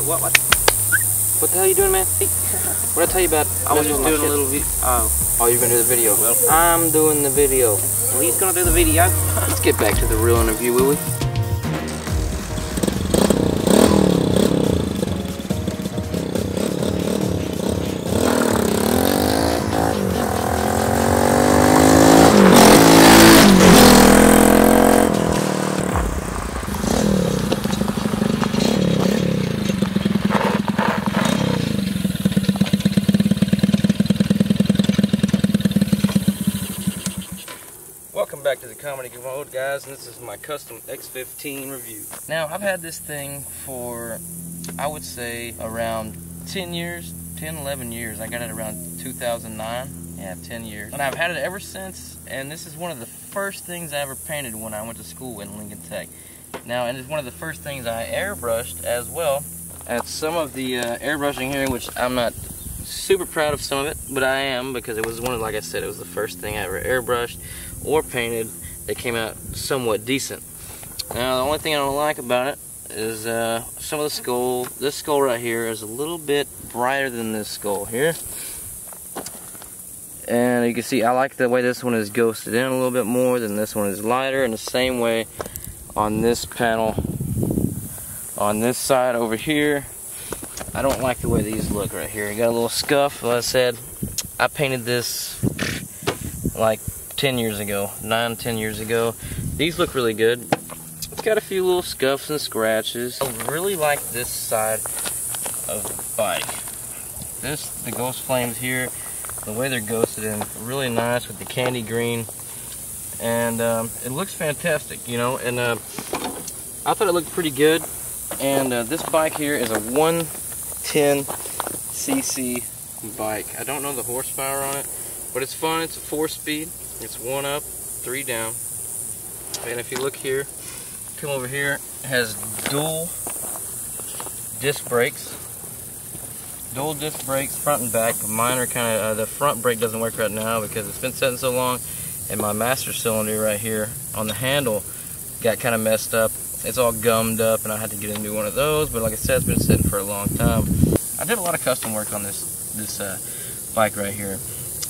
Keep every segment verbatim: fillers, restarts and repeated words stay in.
what, what, what? What the hell are you doing, man? What I tell you about? I was just doing a little video. Oh. Oh, you're gonna do the video? Well, I'm doing the video. Well, he's gonna do the video. Let's get back to the real interview, will we? Back to the Comedy Mode, guys, and this is my custom X fifteen review. Now, I've had this thing for, I would say, around ten years, ten, eleven years. I got it around two thousand nine, yeah, ten years. And I've had it ever since, and this is one of the first things I ever painted when I went to school in Lincoln Tech. Now, and it's one of the first things I airbrushed as well. At some of the uh, airbrushing here, which I'm not super proud of some of it, but I am, because it was one of, like I said, it was the first thing I ever airbrushed or painted that came out somewhat decent. Now, the only thing I don't like about it is uh, some of the skull. This skull right here is a little bit brighter than this skull here, and you can see I like the way this one is ghosted in a little bit more than this one is lighter, and the same way on this panel on this side over here. I don't like the way these look right here. You got a little scuff. Like I said, I painted this like ten years ago, nine, ten years ago. These look really good. It's got a few little scuffs and scratches. I really like this side of the bike. This, the ghost flames here, the way they're ghosted in, really nice with the candy green, and um, it looks fantastic, you know. And uh, I thought it looked pretty good. And uh, this bike here is a one. ten C C bike. I don't know the horsepower on it, but it's fun. It's a four speed. It's one up, three down. And if you look here, come over here, it has dual disc brakes. Dual disc brakes, front and back. Mine are kind of, uh, the front brake doesn't work right now because it's been sitting so long, and my master cylinder right here on the handle got kind of messed up. It's all gummed up, and I had to get a new one of those, but like I said, it's been sitting for a long time. I did a lot of custom work on this this uh, bike right here,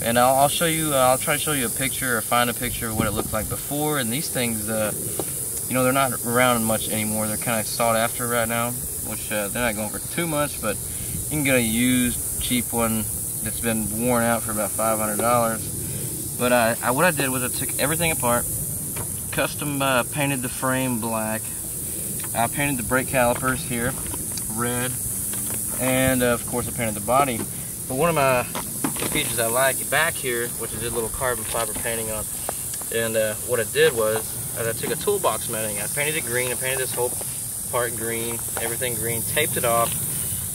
and I'll, I'll show you, uh, I'll try to show you a picture or find a picture of what it looked like before, and these things, uh, you know, they're not around much anymore. They're kind of sought after right now, which uh, they're not going for too much, but you can get a used, cheap one that's been worn out for about five hundred dollars, but I, I, what I did was I took everything apart, custom uh, painted the frame black, I painted the brake calipers here red, and uh, of course I painted the body. But one of my the features I like back here, which I did a little carbon fiber painting on, and uh, what I did was I took a toolbox mounting. I painted it green. I painted this whole part green, everything green, taped it off,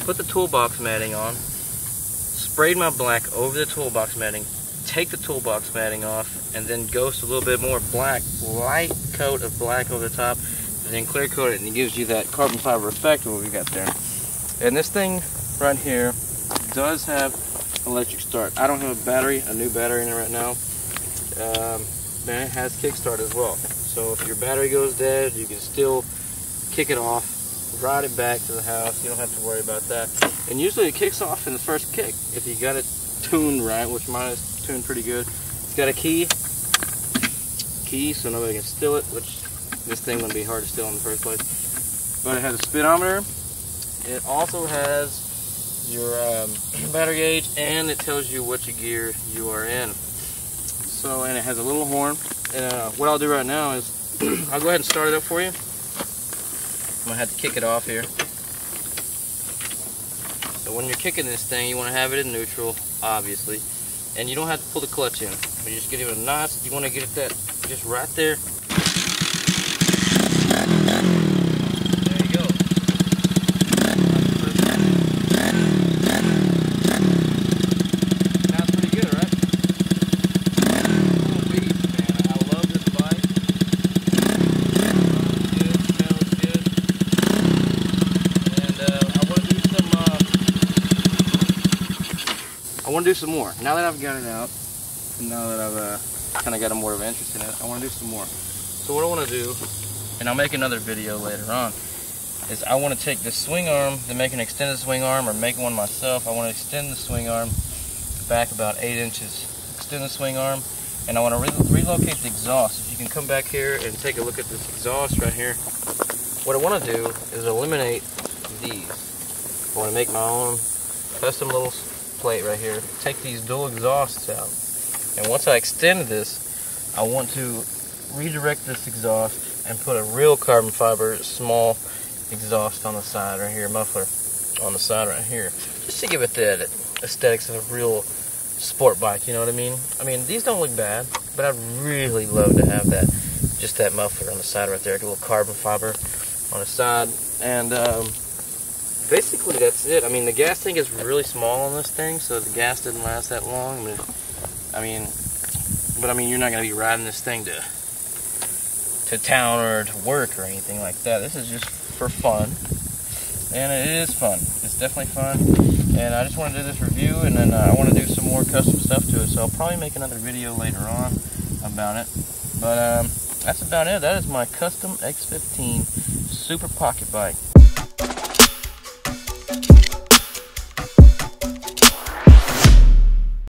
put the toolbox matting on, sprayed my black over the toolbox matting, take the toolbox matting off, and then ghost a little bit more black, light coat of black over the top, and then clear coat it, and it gives you that carbon fiber effect of what we got there. And this thing right here does have electric start. I don't have a battery, a new battery in it right now, um, and it has kickstart as well. So if your battery goes dead, you can still kick it off, ride it back to the house. You don't have to worry about that. And usually it kicks off in the first kick if you got it tuned right, which mine is tuned pretty good. It's got a key, key, so nobody can steal it, which this thing would be hard to steal in the first place. But it has a speedometer. It also has your um, battery gauge, and it tells you what your gear you are in. So, and it has a little horn. And uh, what I'll do right now is I'll go ahead and start it up for you. I'm gonna have to kick it off here. So when you're kicking this thing, you want to have it in neutral, obviously, and you don't have to pull the clutch in. But you just give it a nice. You want to get it that just right there. I want to do some more. Now that I've got it out, now that I've uh, kind of got a more of an interest in it, I want to do some more. So what I want to do, and I'll make another video later on, is I want to take the swing arm to make an extended swing arm or make one myself. I want to extend the swing arm back about eight inches. Extend the swing arm, and I want to re relocate the exhaust. If you can come back here and take a look at this exhaust right here. What I want to do is eliminate these. I want to make my own custom little plate right here. Take these dual exhausts out. And once I extend this, I want to redirect this exhaust and put a real carbon fiber small exhaust on the side right here, muffler on the side right here, just to give it that aesthetics of a real sport bike, you know what I mean? I mean, these don't look bad, but I'd really love to have that, just that muffler on the side right there, a little carbon fiber on the side, and um, basically that's it. I mean, the gas tank is really small on this thing, so the gas didn't last that long, but I mean, but I mean, you're not going to be riding this thing to to town or to work or anything like that. This is just for fun, and it is fun. It's definitely fun, and I just want to do this review, and then uh, I want to do some more custom stuff to it, so I'll probably make another video later on about it, but um, that's about it. That is my custom X fifteen super pocket bike.